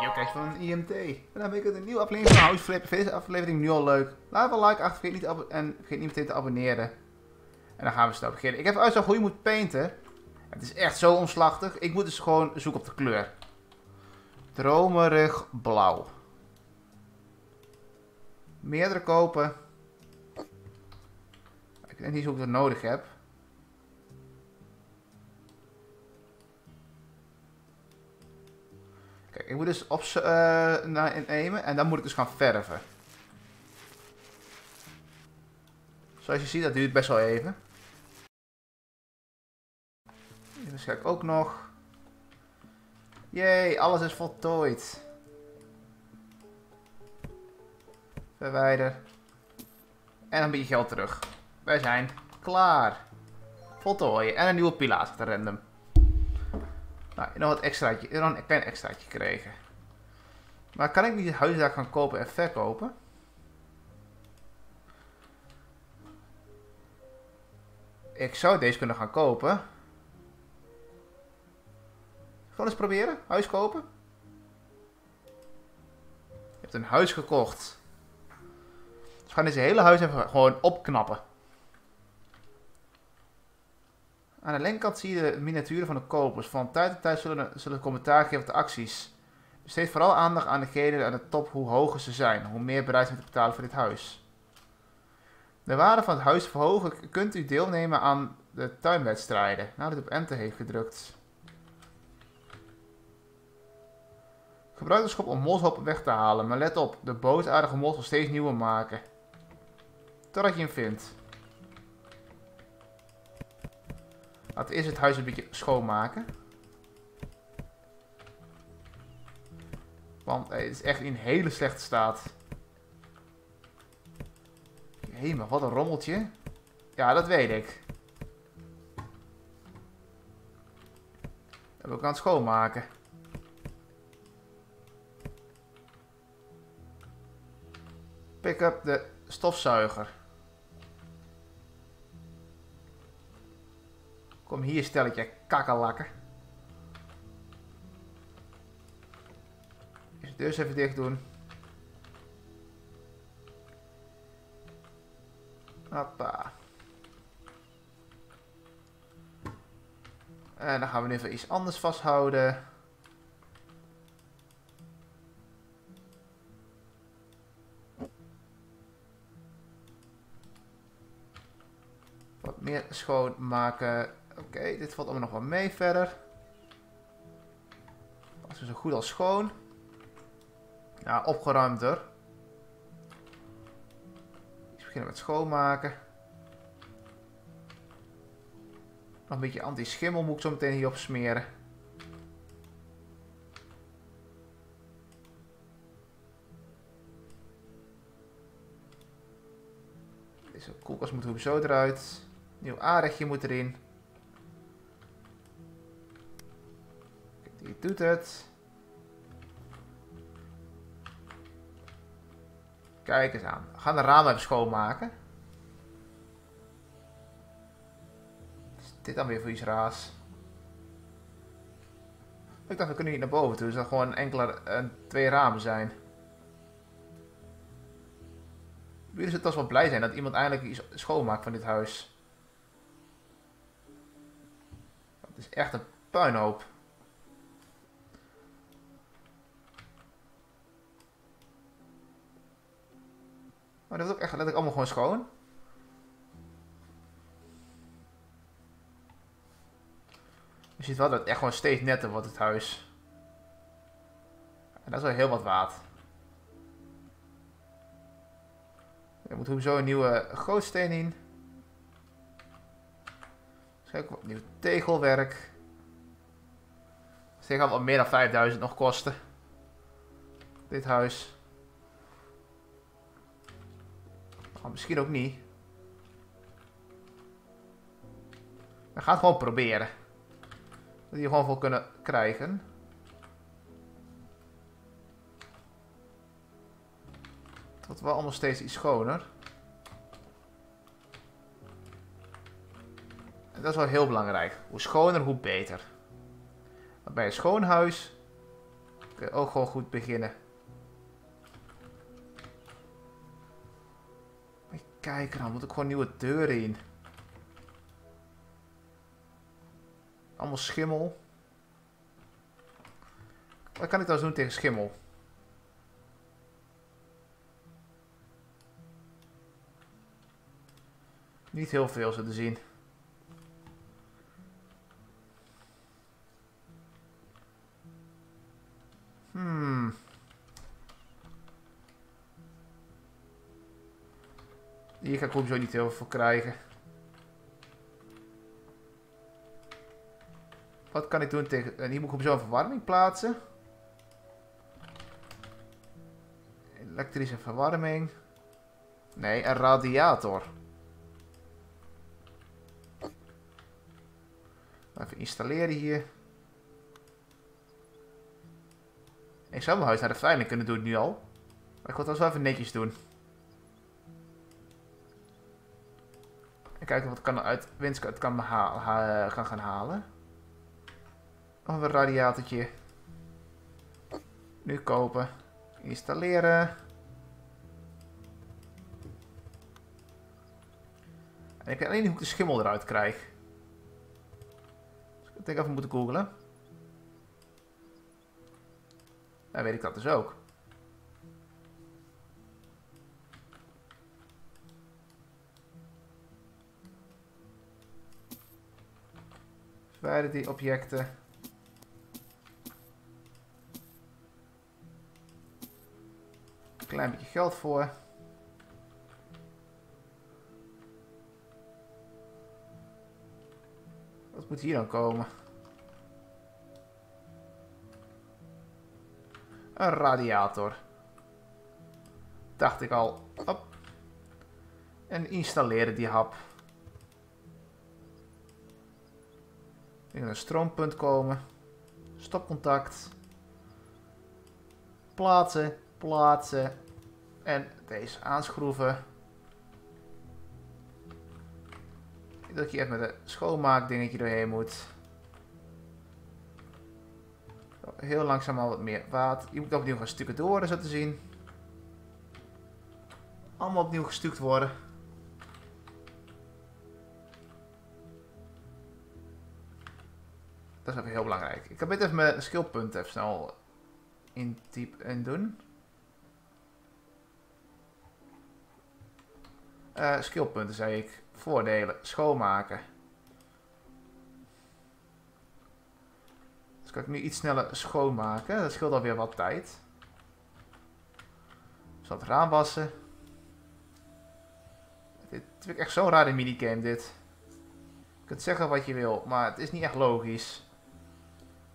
Yo, kijk van een IMT. En dan ben ik een nieuwe aflevering van House Flipper. Vind deze aflevering nu al leuk? Laat wel een like achter, vergeet niet meteen te abonneren. En dan gaan we snel beginnen. Ik heb uitgezocht hoe je moet painten. Het is echt zo omslachtig. Ik moet dus gewoon zoeken op de kleur. Dromerig blauw. Meerdere kopen. Ik denk niet hoe ik dat nodig heb. Kijk, ik moet dus op naar innemen en dan moet ik dus gaan verven. Zoals je ziet, dat duurt best wel even. Dus ga ik ook nog. Jee, alles is voltooid. Verwijder. En een beetje geld terug. Wij zijn klaar. Voltooien. En een nieuwe pilaat te random. Nou, nog een klein extraatje gekregen. Maar kan ik niet het huis daar gaan kopen en verkopen? Ik zou deze kunnen gaan kopen. Gewoon eens proberen. Huis kopen. Je hebt een huis gekocht. Dus we gaan deze hele huis even gewoon opknappen. Aan de linkerkant zie je de miniaturen van de kopers. Van tijd tot tijd zullen commentaar geven op de acties. Besteed vooral aandacht aan degenen aan de top, hoe hoger ze zijn. Hoe meer bereid zijn te betalen voor dit huis. De waarde van het huis verhogen kunt u deelnemen aan de tuinwedstrijden. Nadat u op enter heeft gedrukt. Gebruik de schop om molshopen weg te halen. Maar let op, de boosaardige mols zal steeds nieuwe maken. Totdat je hem vindt. Laten we eerst het huis een beetje schoonmaken. Want het is echt in hele slechte staat. Hemel, wat een rommeltje. Ja, dat weet ik. Dat wil ik aan het schoonmaken. Pick up de stofzuiger. Kom hier, stelletje kakkerlakken. Dus de deur even dicht doen. Hoppa. En dan gaan we even iets anders vasthouden. Wat meer schoonmaken. Oké, dit valt allemaal nog wel mee verder. Dat is zo goed als schoon. Ja, opgeruimder. Dus beginnen met schoonmaken. Nog een beetje anti-schimmel moet ik zo meteen hierop smeren. Deze koelkast moet zo eruit. Nieuw aardje moet erin. Die doet het. Kijk eens aan. We gaan de ramen even schoonmaken. Wat is dit dan weer voor iets raars? Ik dacht, we kunnen hier naar boven toe. Dus dat gewoon twee ramen zijn. De buren zullen toch wel blij zijn dat iemand eindelijk iets schoonmaakt van dit huis. Het is echt een puinhoop. Maar dat is ook echt letterlijk allemaal gewoon schoon. Je ziet wel dat het echt gewoon steeds netter wordt, het huis. En dat is wel heel wat waard. Er moet hoezo een nieuwe gootsteen in. Misschien ook wat nieuw tegelwerk. Dus dit gaat wel meer dan 5000 nog kosten. Dit huis. Oh, misschien ook niet. We gaan het gewoon proberen. Dat we hier gewoon voor kunnen krijgen. Het wordt wel allemaal steeds iets schoner. En dat is wel heel belangrijk. Hoe schoner, hoe beter. Maar bij een schoon huis kun je ook gewoon goed beginnen. Kijk, dan moet ik gewoon nieuwe deuren in. Allemaal schimmel. Wat kan ik trouwens doen tegen schimmel? Niet heel veel zo te zien. Hier ga ik sowieso niet heel veel krijgen. Wat kan ik doen tegen... En hier moet ik sowieso een verwarming plaatsen. Elektrische verwarming. Nee, een radiator. Even installeren hier. Ik zou mijn huis naar de veiling kunnen doen nu al. Maar ik wil dat wel even netjes doen. En kijken wat ik kan uit winst kan gaan halen. Nog een radiatortje. Nu kopen. Installeren. En ik weet alleen niet hoe ik de schimmel eruit krijg. Dus ik denk even moeten googlen. Dan weet ik dat dus ook. Verwijder die objecten. Klein beetje geld voor. Wat moet hier dan komen? Een radiator. Dacht ik al. Hop. En installeren die hap. Ik moet naar een stroompunt komen. Stopcontact. Plaatsen. Plaatsen. En deze aanschroeven. Dat ik hier echt met een schoonmaakdingetje doorheen moet. Heel langzaam al wat meer water. Je moet opnieuw gaan stukken door, zo te zien. Allemaal opnieuw gestuukt worden. Dat is even heel belangrijk. Ik kan beter even mijn skillpunten even snel intypen en doen. Skillpunten zei ik. Voordelen. Schoonmaken. Dus kan ik nu iets sneller schoonmaken. Dat scheelt alweer wat tijd. Dus dat raam wassen. Dit vind ik echt zo'n rare minigame dit. Je kunt zeggen wat je wil, maar het is niet echt logisch.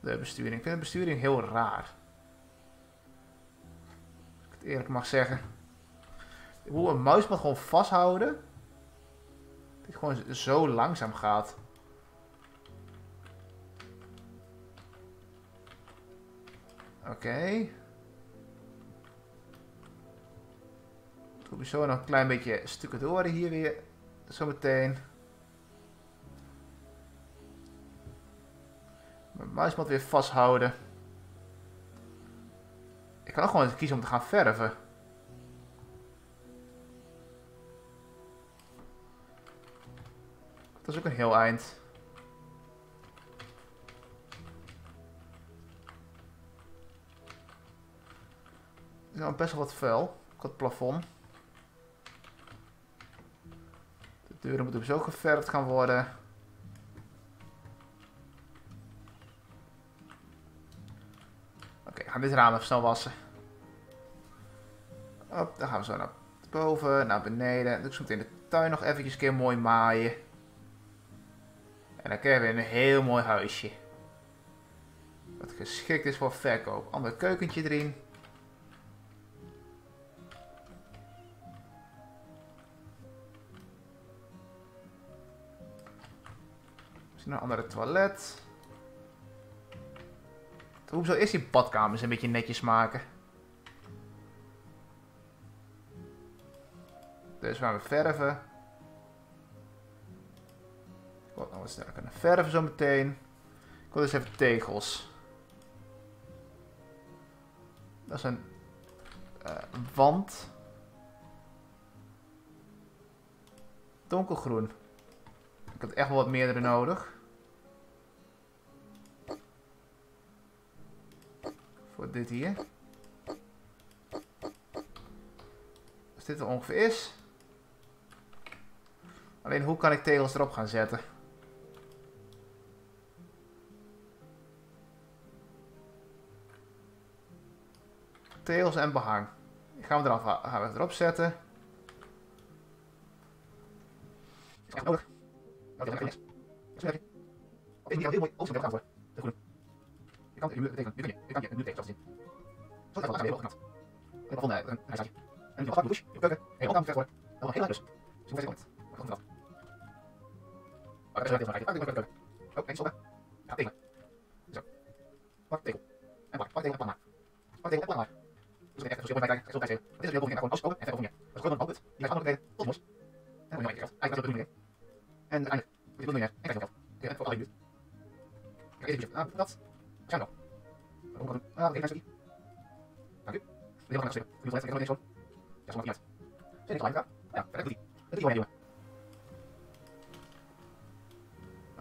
De besturing. Ik vind de besturing heel raar. Als ik het eerlijk mag zeggen. Ik wil een muis maar gewoon vasthouden. Dat het gewoon zo langzaam gaat. Oké. Ik doe zo nog een klein beetje stukken door hier weer. Zometeen. Mijn muismat weer vasthouden. Ik kan ook gewoon kiezen om te gaan verven. Dat is ook een heel eind. Er is best wel wat vuil. Ook het plafond. De deuren moeten zo geverfd gaan worden. Dit raam even snel wassen. Op, dan gaan we zo naar boven, naar beneden. Dan doe ik zo meteen de tuin nog eventjes een keer mooi maaien. En dan krijgen we weer een heel mooi huisje. Wat geschikt is voor verkoop. Ander keukentje erin. Misschien een andere toilet. Hoezo is die badkamers een beetje netjes maken? Dus we gaan verven. Ik wil nog wat sneller kunnen verven zometeen. Ik wil dus even tegels. Dat is een wand. Donkergroen. Ik had echt wel wat meerdere nodig. Voor dit hier. Als dit er ongeveer is. Alleen hoe kan ik tegels erop gaan zetten? Tegels en behang. Ik ga hem erop zetten. Oké,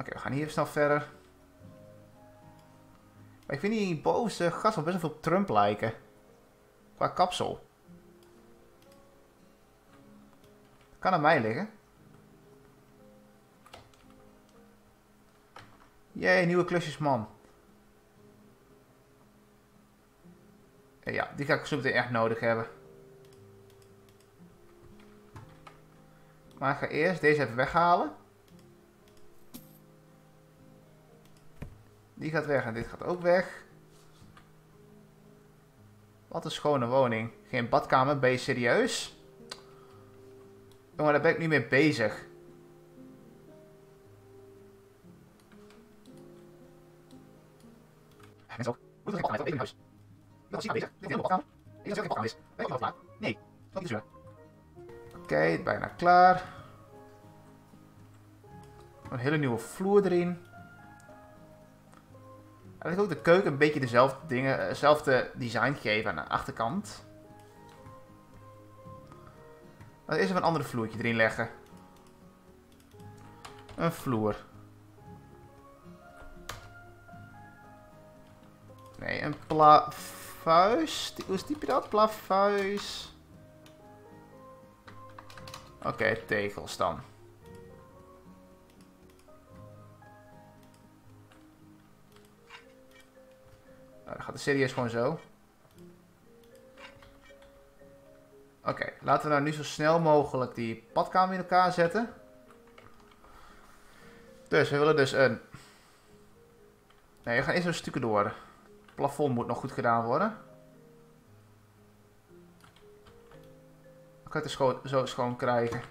we gaan hier snel verder. Maar ik vind die boze gast wel best wel veel op Trump lijken. Qua kapsel. Kan aan mij liggen. Jee, nieuwe klusjes, man. En ja, die ga ik zo meteen echt nodig hebben. Maar ik ga eerst deze even weghalen. Die gaat weg en dit gaat ook weg. Wat een schone woning. Geen badkamer, ben je serieus? Jongen, daar ben ik niet mee bezig. Mensen ook. Moet er geen badkamer uit, in huis. Ik ben ziek bezig. Dit is een badkamer. Ik zeg geen badkamer is. Ben ik al klaar? Nee, dat is niet zo. Oké, bijna klaar. Een hele nieuwe vloer erin. En ik wil ook de keuken een beetje dezelfde dingen, hetzelfde design geven aan de achterkant. Laten we eerst even een ander vloertje erin leggen. Een vloer. Nee, een plavuis. Hoe typ je dat? Plavuis. Oké, tegels dan. Nou, dan gaat het serieus gewoon zo. Oké, laten we nou nu zo snel mogelijk die badkamer in elkaar zetten. Dus, we willen dus een... Nee, we gaan eerst een stukje door. Het plafond moet nog goed gedaan worden. Ik ga het er zo schoon krijgen.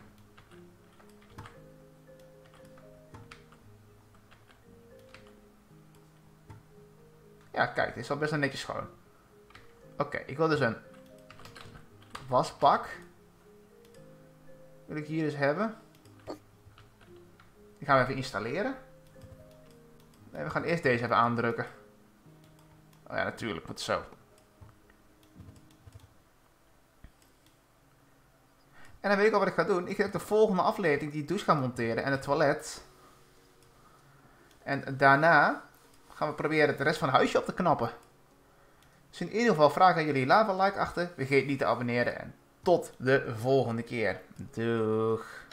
Ja, kijk, dit is al best wel netjes schoon. Oké, ik wil dus een wasbak. Wil ik hier dus hebben. Die gaan we even installeren. Nee, we gaan eerst deze even aandrukken. Oh ja, natuurlijk, moet zo. En dan weet ik al wat ik ga doen. Ik ga de volgende aflevering die douche gaan monteren en het toilet. En daarna gaan we proberen de rest van het huisje op te knappen. Dus in ieder geval vraag aan jullie, laat een like achter. Vergeet niet te abonneren en tot de volgende keer. Doeg!